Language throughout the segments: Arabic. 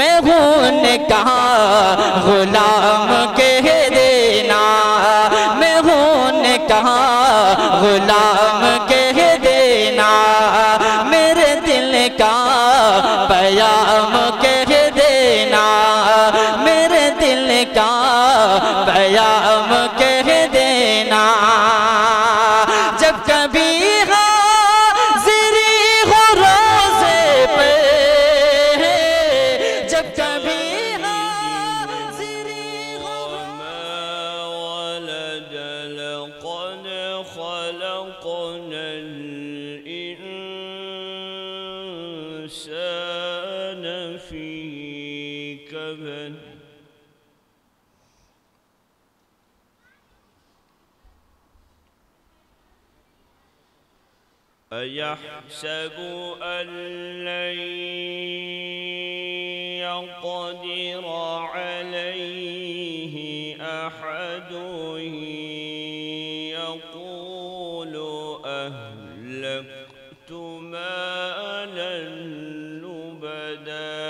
مغون کا غلام کہہ دینا، مغون کا غلام کہہ دینا، میرے دل کا پیام کہہ دینا، میرے دل کا پیام کہہ دینا، جب کبھی أيحسب أن لن يقدر عليه أحد يقول أهلكت مالا لبدا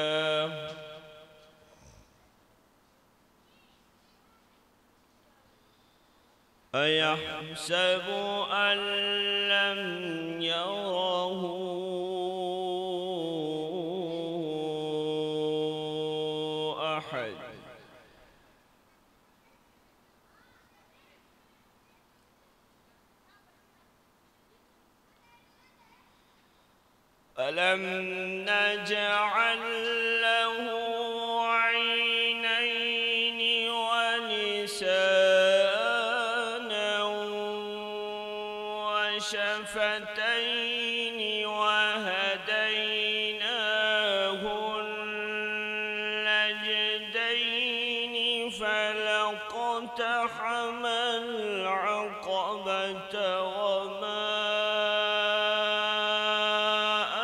أيحسب أن لم يره أحد ألم نجعل له عينين ولسانا وشفتين فلاقتحم العقبة وما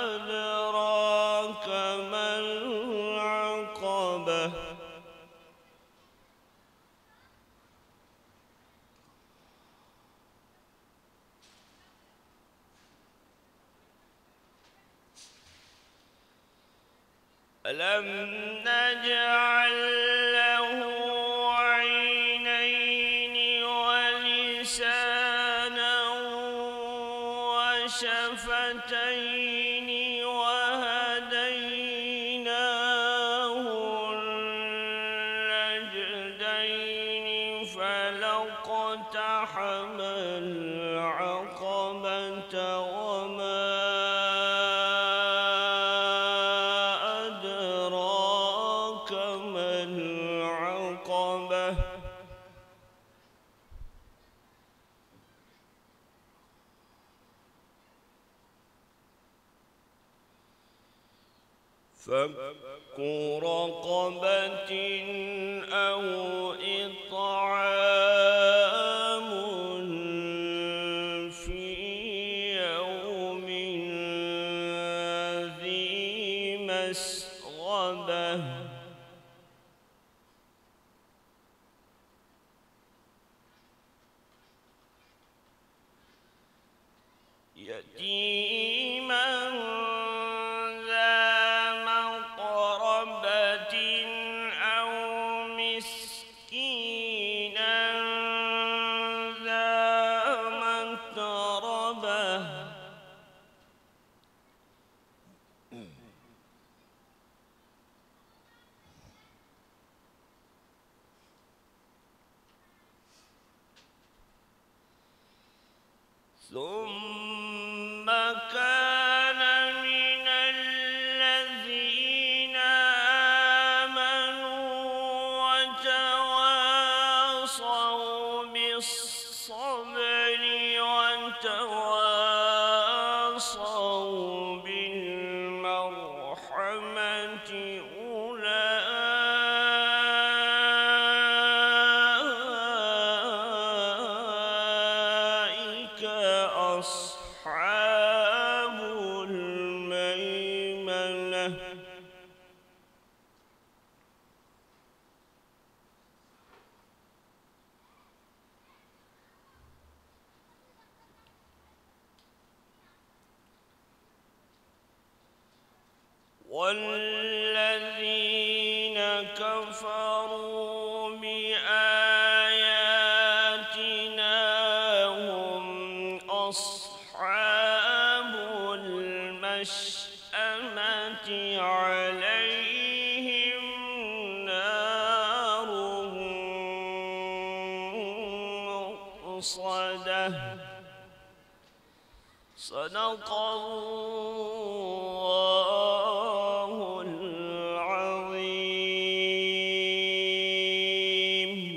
أدراك ما العقبة ألم نجعل شفتين وهديناه النجدين فلاقتحم العقبة وما أدراك ما العقبة فك رقبة أو إطعام في يوم ذي مسغبة يتيما ثم كان من الذين آمنوا وتواصوا بالصبر وتواصوا بالمرحمة أصحاب الميمنة والذي كفروا بآياتنا هم أصحاب المشأمة عليهم نار مؤصدة. صدق الله.